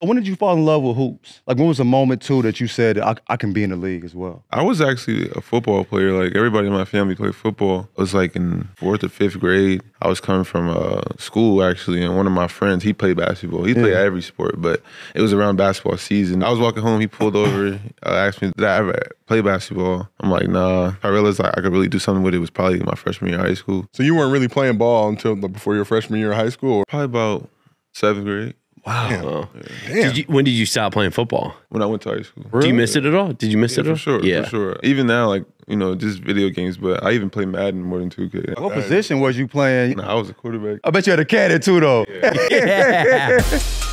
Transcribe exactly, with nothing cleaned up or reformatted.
When did you fall in love with hoops? Like, when was a moment, too, that you said, I, I can be in the league as well? I was actually a football player. Like, everybody in my family played football. I was, like, in fourth or fifth grade. I was coming from uh, school, actually, and one of my friends, he played basketball. He played yeah. every sport, but it was around basketball season. I was walking home. He pulled over, uh, asked me, did I ever play basketball? I'm like, nah. I realized like, I could really do something with it. It was probably my freshman year of high school. So you weren't really playing ball until like, before your freshman year of high school? Or? Probably about seventh grade. Wow. Damn. Yeah. Did you, when did you stop playing football? When I went to high school. Really? Do you miss it at all? Did you miss yeah, it at all? For sure, yeah. for sure. Even now, like, you know, just video games, but I even play Madden more than two K. What I, position was you playing? Nah, I was a quarterback. I bet you had a cannon too, though. Yeah. yeah.